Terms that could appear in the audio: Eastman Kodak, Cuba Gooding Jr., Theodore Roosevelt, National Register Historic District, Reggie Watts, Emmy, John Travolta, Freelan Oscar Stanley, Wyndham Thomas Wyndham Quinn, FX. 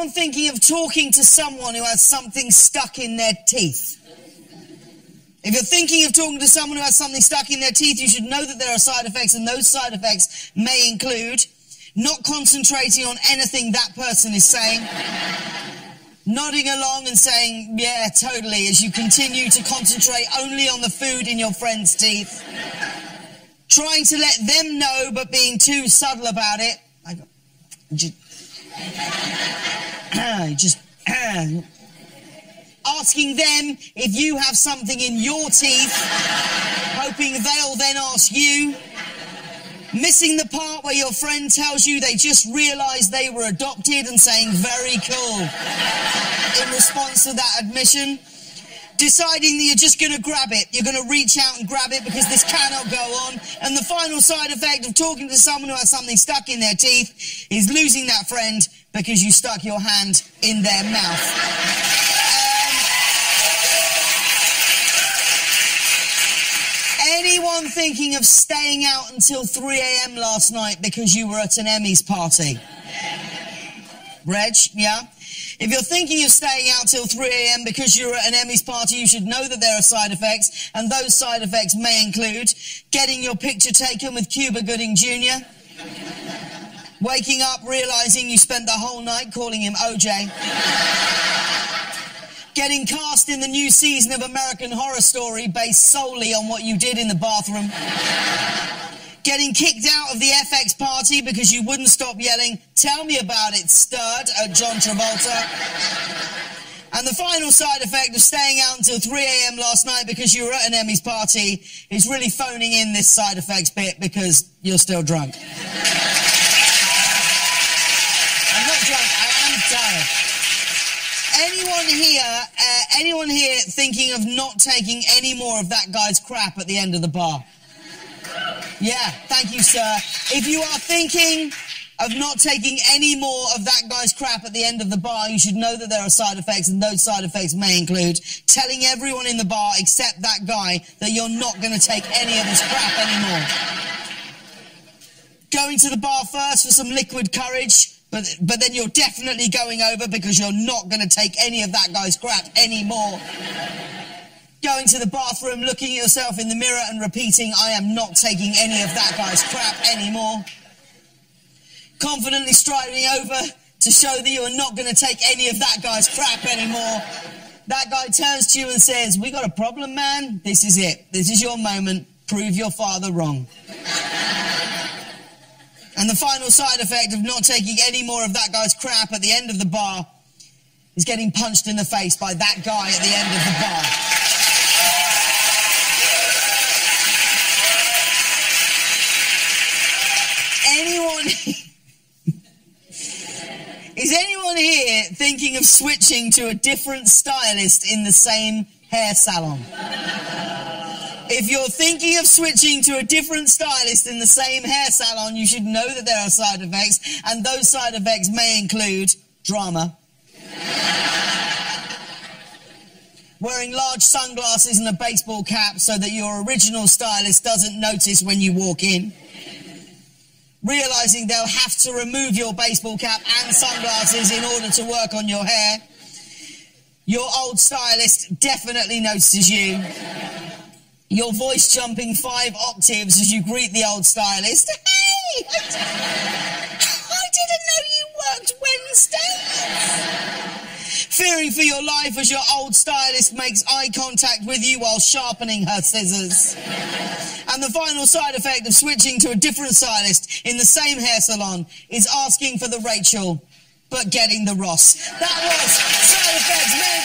anyone thinking of talking to someone who has something stuck in their teeth? If you're thinking of talking to someone who has something stuck in their teeth, you should know that there are side effects, and those side effects may include not concentrating on anything that person is saying, nodding along and saying, yeah, totally, as you continue to concentrate only on the food in your friend's teeth, trying to let them know but being too subtle about it. I got, asking them if you have something in your teeth, hoping they'll then ask you. Missing the part where your friend tells you they just realised they were adopted and saying, very cool, in response to that admission. Deciding that you're just going to grab it. You're going to reach out and grab it because this cannot go on. And the final side effect of talking to someone who has something stuck in their teeth is losing that friend because you stuck your hand in their mouth. Anyone thinking of staying out until 3 a.m. last night because you were at an Emmys party? Reg, yeah? If you're thinking of staying out till 3 a.m. because you're at an Emmys party, you should know that there are side effects, and those side effects may include getting your picture taken with Cuba Gooding Jr., waking up realising you spent the whole night calling him OJ, getting cast in the new season of American Horror Story based solely on what you did in the bathroom, getting kicked out of the FX party because you wouldn't stop yelling, "Tell me about it, stud," at John Travolta, and the final side effect of staying out until 3 a.m. last night because you were at an Emmys party is really phoning in this side effects bit because you're still drunk. I'm not drunk, I am tired. Anyone here thinking of not taking any more of that guy's crap at the end of the bar? Yeah, thank you, sir. If you are thinking of not taking any more of that guy's crap at the end of the bar, you should know that there are side effects, and those side effects may include telling everyone in the bar except that guy that you're not going to take any of his crap anymore. Going to the bar first for some liquid courage, but then you're definitely going over because you're not going to take any of that guy's crap anymore. Going to the bathroom, looking at yourself in the mirror and repeating, I am not taking any of that guy's crap anymore. Confidently striding over to show that you are not going to take any of that guy's crap anymore. That guy turns to you and says, we got a problem, man. This is it. This is your moment. Prove your father wrong. And the final side effect of not taking any more of that guy's crap at the end of the bar is getting punched in the face by that guy at the end of the bar. Is anyone here thinking of switching to a different stylist in the same hair salon? If you're thinking of switching to a different stylist in the same hair salon, you should know that there are side effects, and those side effects may include drama, wearing large sunglasses and a baseball cap so that your original stylist doesn't notice when you walk in, realising they'll have to remove your baseball cap and sunglasses in order to work on your hair. Your old stylist definitely notices you. Your voice jumping 5 octaves as you greet the old stylist. Hey! I didn't know you worked Wednesdays! Fearing for your life as your old stylist makes eye contact with you while sharpening her scissors. And the final side effect of switching to a different stylist in the same hair salon is asking for the Rachel, but getting the Ross. That was Side Effects, man.